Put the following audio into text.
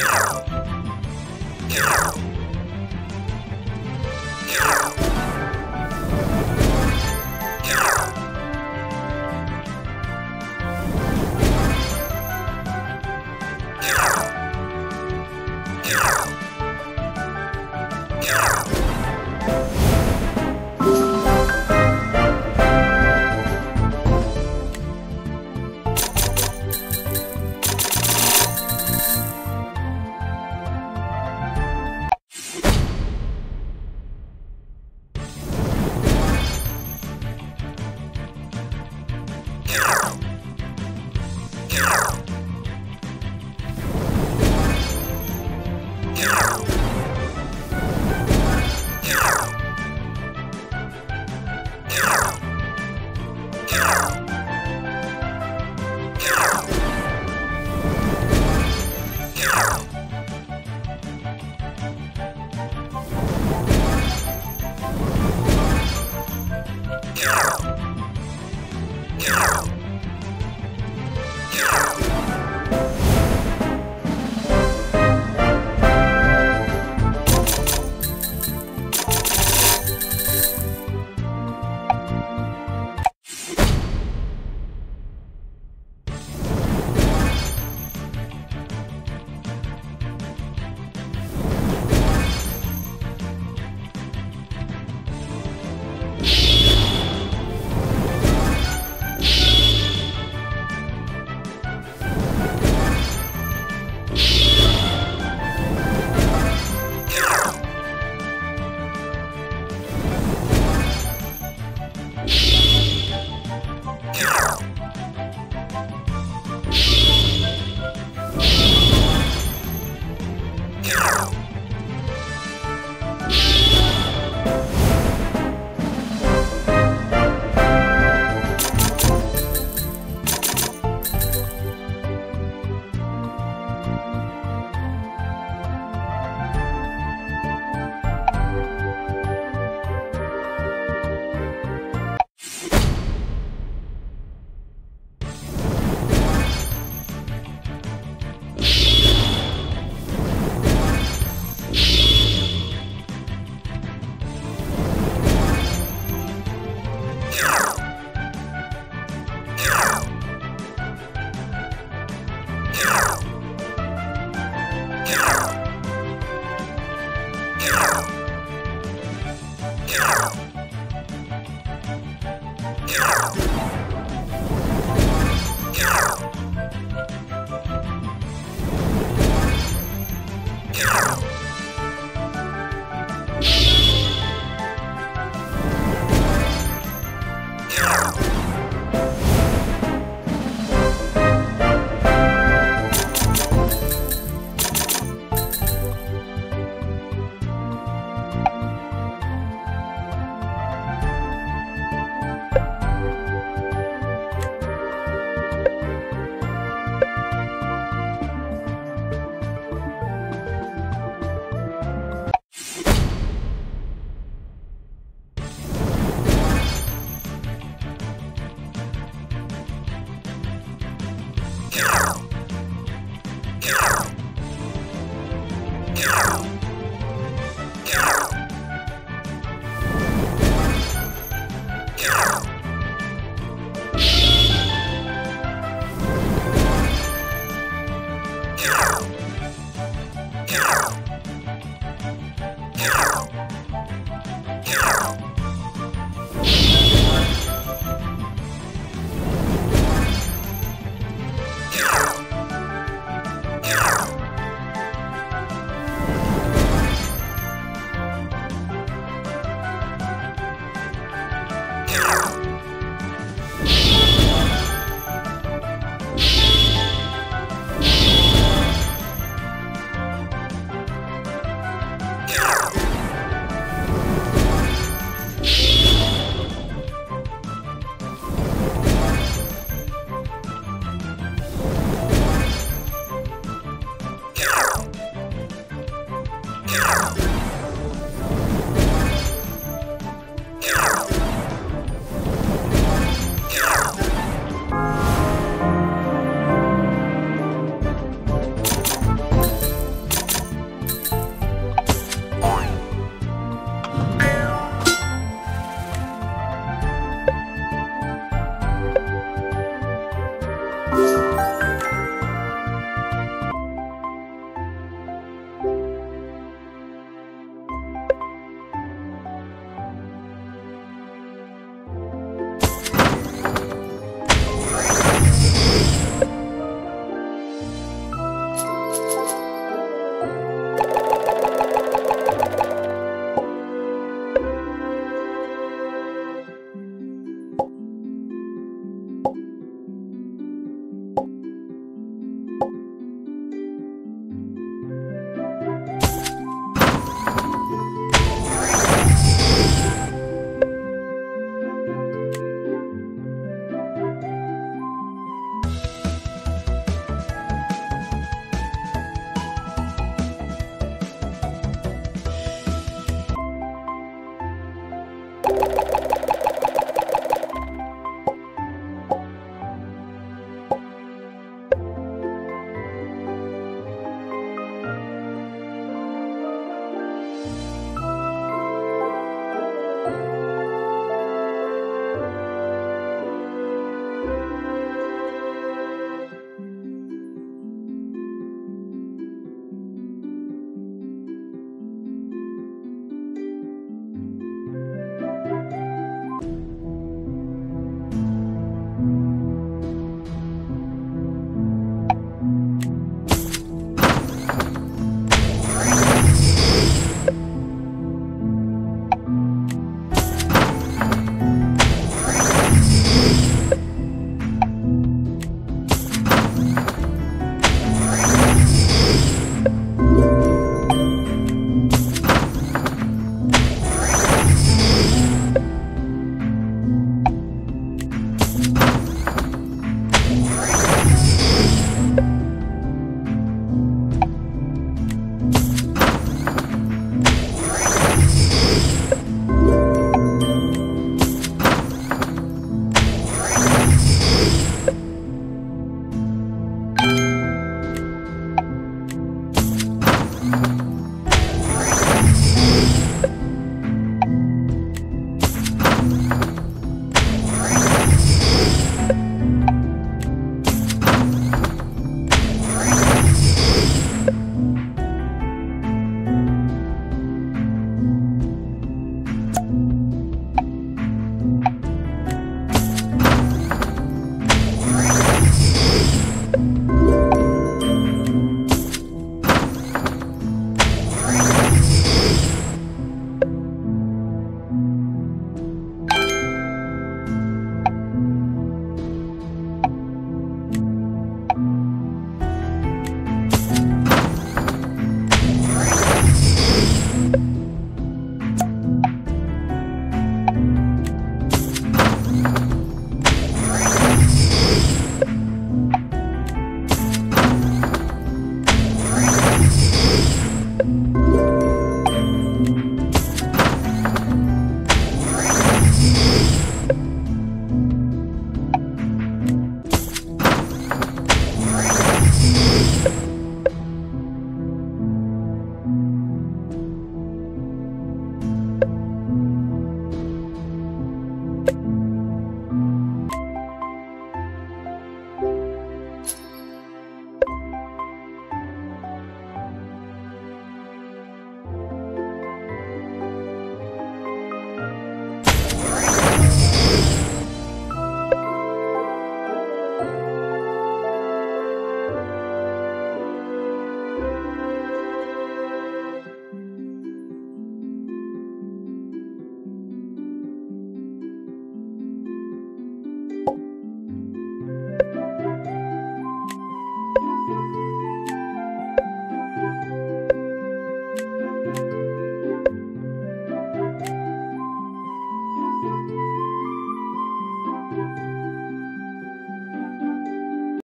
Yeah.